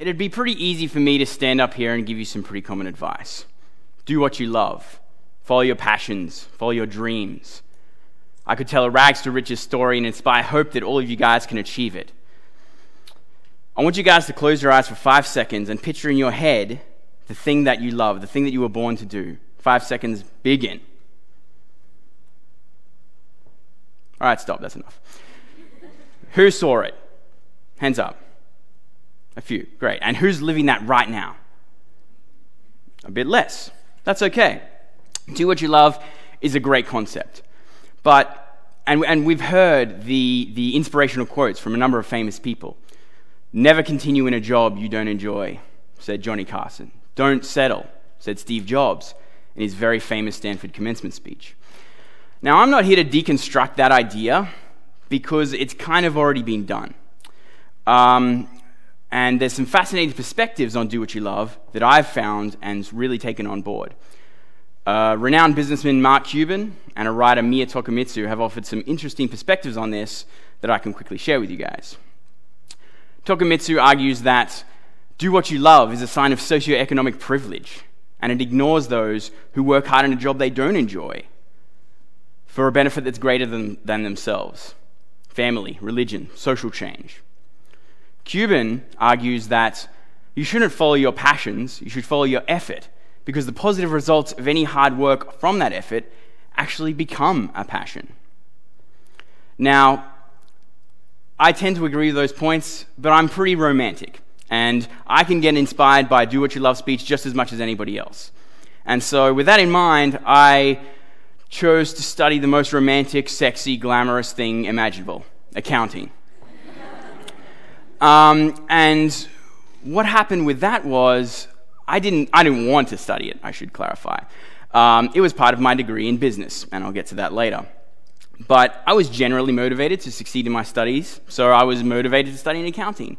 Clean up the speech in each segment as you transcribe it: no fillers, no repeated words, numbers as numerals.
it'd be pretty easy for me to stand up here and give you some pretty common advice. Do what you love. Follow your passions. Follow your dreams. I could tell a rags to riches story and inspire hope that all of you guys can achieve it. I want you guys to close your eyes for 5 seconds and picture in your head the thing that you love, the thing that you were born to do. 5 seconds, begin. All right, stop, that's enough. Who saw it? Hands up. A few, great. And who's living that right now? A bit less. That's okay. Do what you love is a great concept. But, and we've heard the inspirational quotes from a number of famous people. Never continue in a job you don't enjoy, said Johnny Carson. Don't settle, said Steve Jobs in his very famous Stanford commencement speech. Now, I'm not here to deconstruct that idea because it's kind of already been done. And there's some fascinating perspectives on do what you love that I've found and really taken on board. Renowned businessman Mark Cuban and a writer Mia Tokumitsu have offered some interesting perspectives on this that I can quickly share with you guys. Tokumitsu argues that do what you love is a sign of socioeconomic privilege, and it ignores those who work hard in a job they don't enjoy for a benefit that's greater than themselves: family, religion, social change. Cuban argues that you shouldn't follow your passions, you should follow your effort, because the positive results of any hard work from that effort actually become a passion. Now, I tend to agree with those points, but I'm pretty romantic, and I can get inspired by do what you love speech just as much as anybody else. And so with that in mind, I chose to study the most romantic, sexy, glamorous thing imaginable: accounting. And what happened with that was I didn't want to study it, I should clarify. It was part of my degree in business, and I'll get to that later. But I was generally motivated to succeed in my studies, so I was motivated to study in accounting.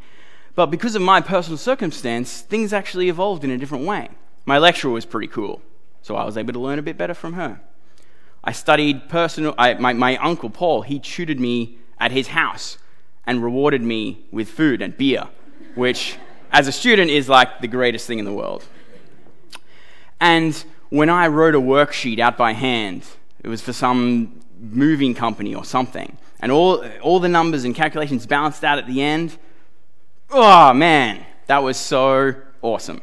But because of my personal circumstance, things actually evolved in a different way. My lecturer was pretty cool, so I was able to learn a bit better from her. I studied my uncle Paul, he tutored me at his house and rewarded me with food and beer, which as a student is like the greatest thing in the world. And when I wrote a worksheet out by hand, it was for some moving company or something, and all the numbers and calculations balanced out at the end, oh man, that was so awesome.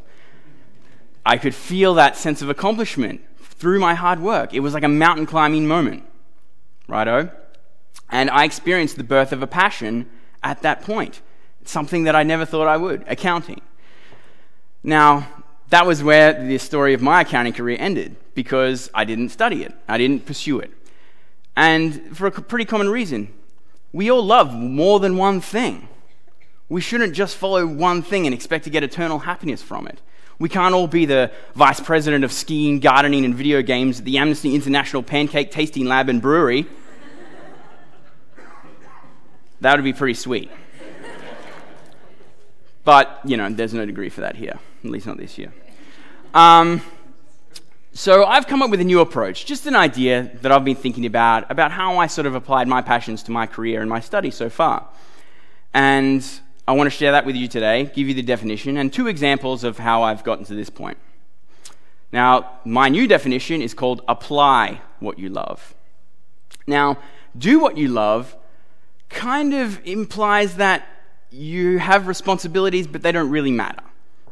I could feel that sense of accomplishment through my hard work. It was like a mountain climbing moment, righto? And I experienced the birth of a passion at that point. It's something that I never thought I would: accounting. Now, that was where the story of my accounting career ended, because I didn't study it. I didn't pursue it. And for a pretty common reason: we all love more than one thing. We shouldn't just follow one thing and expect to get eternal happiness from it. We can't all be the vice president of skiing, gardening, and video games at the Amnesty International Pancake Tasting Lab and Brewery. That would be pretty sweet. But, you know, there's no degree for that here, at least not this year. So I've come up with a new approach, just an idea that I've been thinking about how I sort of applied my passions to my career and my study so far. And I want to share that with you today, give you the definition and 2 examples of how I've gotten to this point. Now, my new definition is called apply what you love. Now, do what you love kind of implies that you have responsibilities, but they don't really matter.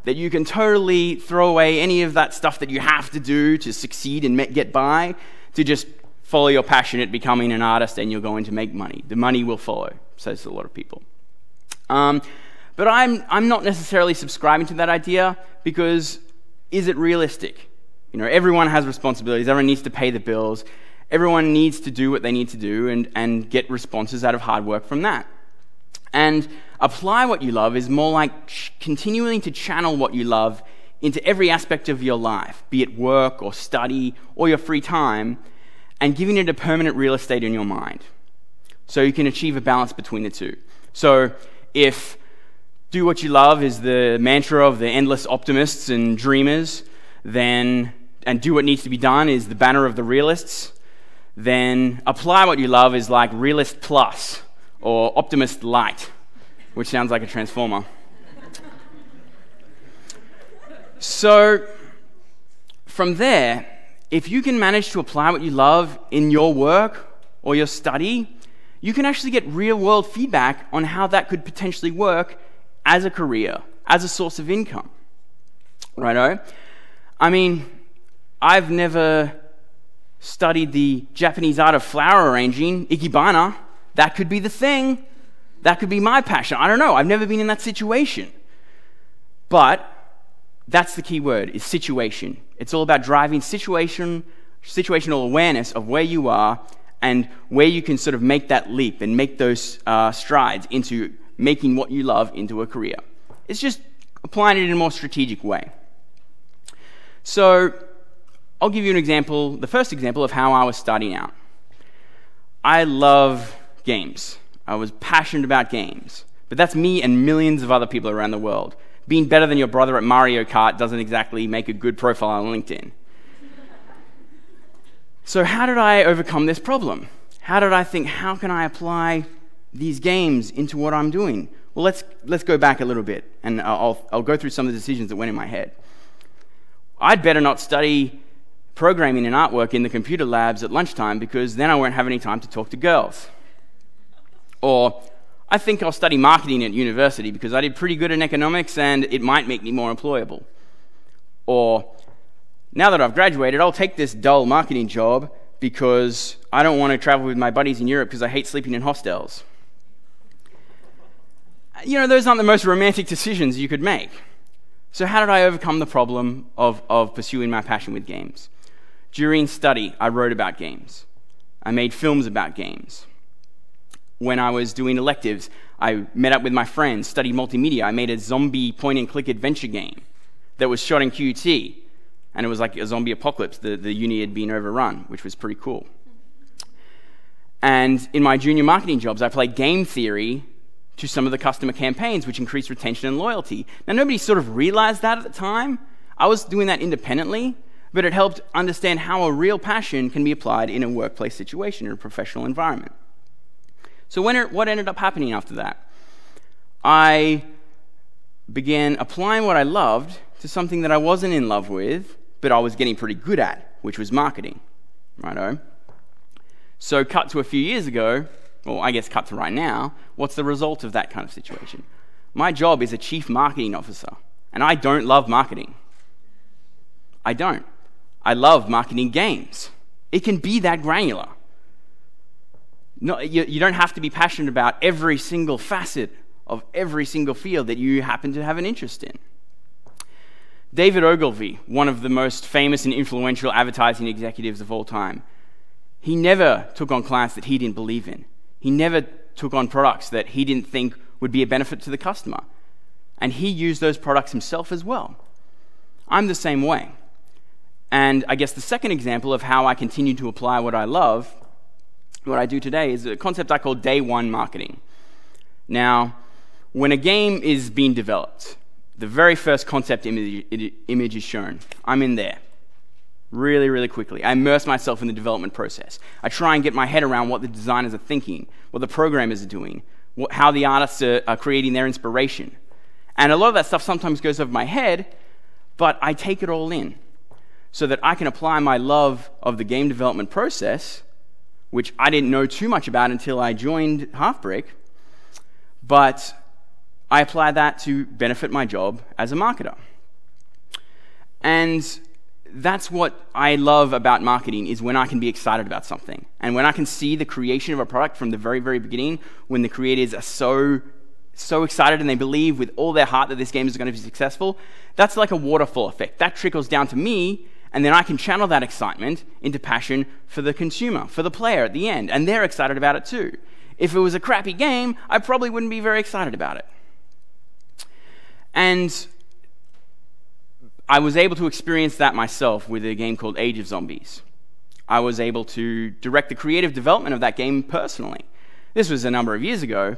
That you can totally throw away any of that stuff that you have to do to succeed and get by, to just follow your passion at becoming an artist and you're going to make money. The money will follow, says a lot of people. But I'm not necessarily subscribing to that idea, because is it realistic? You know, everyone has responsibilities, everyone needs to pay the bills, everyone needs to do what they need to do and get responses out of hard work from that. And apply what you love is more like continuing to channel what you love into every aspect of your life, be it work or study or your free time, and giving it a permanent real estate in your mind, so you can achieve a balance between the 2. So if do what you love is the mantra of the endless optimists and dreamers, then, and do what needs to be done is the banner of the realists, then apply what you love is like realist plus or optimist light, which sounds like a transformer. So from there, if you can manage to apply what you love in your work or your study, you can actually get real-world feedback on how that could potentially work as a career, as a source of income. Righto? I mean, I've never studied the Japanese art of flower arranging, Ikebana. That could be the thing. That could be my passion. I don't know. I've never been in that situation. But that's the key word, is situation. It's all about driving situational awareness of where you are and where you can sort of make that leap and make those strides into making what you love into a career. It's just applying it in a more strategic way. So I'll give you an example, the first example of how I was starting out. I love games. I was passionate about games. But that's me and millions of other people around the world. Being better than your brother at Mario Kart doesn't exactly make a good profile on LinkedIn. So how did I overcome this problem? How did I think, how can I apply these games into what I'm doing? Well, let's go back a little bit, and I'll go through some of the decisions that went in my head. I'd better not study programming and artwork in the computer labs at lunchtime, because then I won't have any time to talk to girls. Or, I think I'll study marketing at university because I did pretty good in economics and it might make me more employable. Or, now that I've graduated, I'll take this dull marketing job because I don't want to travel with my buddies in Europe because I hate sleeping in hostels. You know, those aren't the most romantic decisions you could make. So how did I overcome the problem of pursuing my passion with games? During study, I wrote about games. I made films about games. When I was doing electives, I met up with my friends, studied multimedia. I made a zombie point-and-click adventure game that was shot in QT, and it was like a zombie apocalypse. The uni had been overrun, which was pretty cool. And in my junior marketing jobs, I played game theory to some of the customer campaigns, which increased retention and loyalty. Now, nobody sort of realized that at the time. I was doing that independently, but it helped understand how a real passion can be applied in a workplace situation, in a professional environment. So what ended up happening after that? I began applying what I loved to something that I wasn't in love with, but I was getting pretty good at, which was marketing. Righto? So cut to a few years ago, well, I guess cut to right now, what's the result of that kind of situation? My job is a chief marketing officer, and I don't love marketing. I don't. I love marketing games. It can be that granular. No, you don't have to be passionate about every single facet of every single field that you happen to have an interest in. David Ogilvy, one of the most famous and influential advertising executives of all time, he never took on clients that he didn't believe in. He never took on products that he didn't think would be a benefit to the customer. And he used those products himself as well. I'm the same way. And I guess the second example of how I continue to apply what I love, what I do today, is a concept I call day one marketing. Now, when a game is being developed, the very first concept image is shown. I'm in there really, really quickly. I immerse myself in the development process. I try and get my head around what the designers are thinking, what the programmers are doing, how the artists are creating their inspiration. And a lot of that stuff sometimes goes over my head, but I take it all in so that I can apply my love of the game development process, which I didn't know too much about until I joined Halfbrick, but I apply that to benefit my job as a marketer. And that's what I love about marketing, is when I can be excited about something. And when I can see the creation of a product from the very, very beginning, when the creators are so excited and they believe with all their heart that this game is going to be successful, that's like a waterfall effect. That trickles down to me, and then I can channel that excitement into passion for the consumer, for the player at the end, and they're excited about it too. If it was a crappy game, I probably wouldn't be very excited about it. And I was able to experience that myself with a game called Age of Zombies. I was able to direct the creative development of that game personally. This was a number of years ago,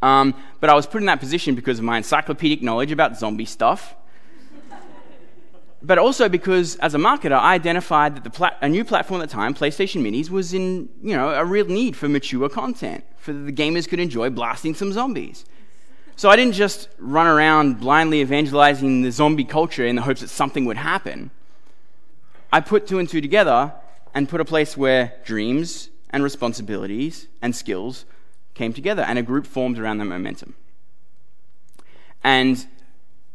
but I was put in that position because of my encyclopedic knowledge about zombie stuff, but also because, as a marketer, I identified that a new platform at the time, PlayStation Minis, was in, a real need for mature content, for the gamers could enjoy blasting some zombies. So I didn't just run around blindly evangelizing the zombie culture in the hopes that something would happen. I put two and two together and put a place where dreams and responsibilities and skills came together, and a group formed around that momentum. And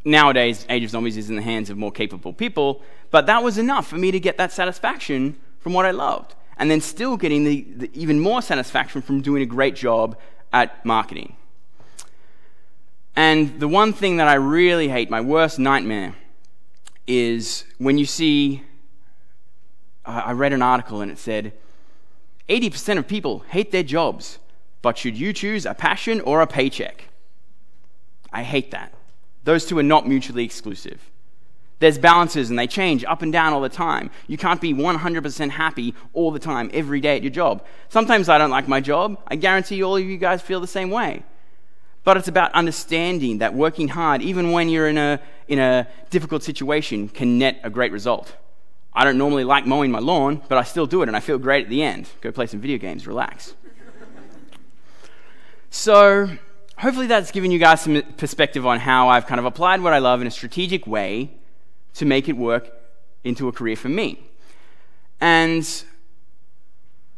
nowadays, Age of Zombies is in the hands of more capable people, but that was enough for me to get that satisfaction from what I loved, and then still getting the even more satisfaction from doing a great job at marketing. And the one thing that I really hate, my worst nightmare, is when you see, I read an article and it said, 80% of people hate their jobs, but should you choose a passion or a paycheck? I hate that. Those two are not mutually exclusive. There's balances and they change up and down all the time. You can't be 100% happy all the time, every day at your job. Sometimes I don't like my job. I guarantee all of you guys feel the same way. But it's about understanding that working hard, even when you're in a difficult situation, can net a great result. I don't normally like mowing my lawn, but I still do it and I feel great at the end. Go play some video games, relax. So hopefully that's given you guys some perspective on how I've kind of applied what I love in a strategic way to make it work into a career for me. And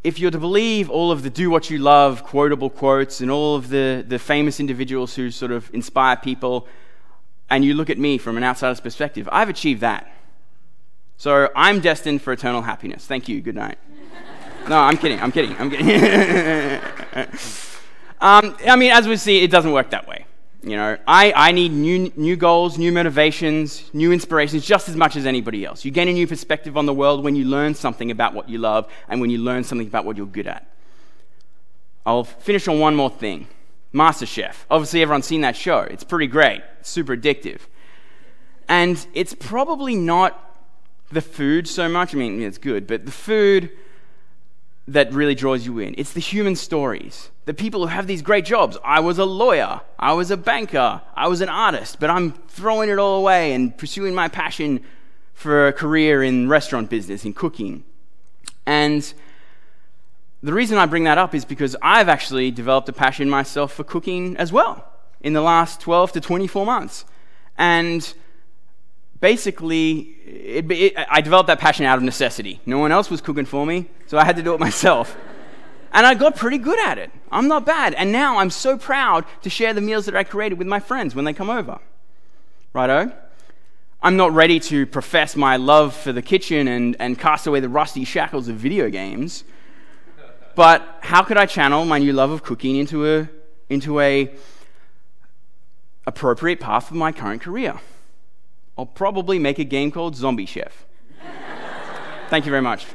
if you're to believe all of the do what you love quotable quotes and all of the famous individuals who sort of inspire people, and you look at me from an outsider's perspective, I've achieved that. So I'm destined for eternal happiness. Thank you, good night. No, I'm kidding. I mean, as we see, it doesn't work that way. You know, I need new goals, new motivations, new inspirations just as much as anybody else. You gain a new perspective on the world when you learn something about what you love and when you learn something about what you're good at. I'll finish on one more thing. MasterChef. Obviously, everyone's seen that show. It's pretty great. It's super addictive. And it's probably not the food so much. I mean, it's good, but the food that really draws you in. It's the human stories. The people who have these great jobs. I was a lawyer. I was a banker. I was an artist, but I'm throwing it all away and pursuing my passion for a career in restaurant business, in cooking. And the reason I bring that up is because I've actually developed a passion myself for cooking as well in the last 12 to 24 months. And basically, I developed that passion out of necessity. No one else was cooking for me, so I had to do it myself. And I got pretty good at it. I'm not bad. And now I'm so proud to share the meals that I created with my friends when they come over. Righto? I'm not ready to profess my love for the kitchen and cast away the rusty shackles of video games. But how could I channel my new love of cooking into a appropriate path for my current career? I'll probably make a game called Zombie Chef. Thank you very much.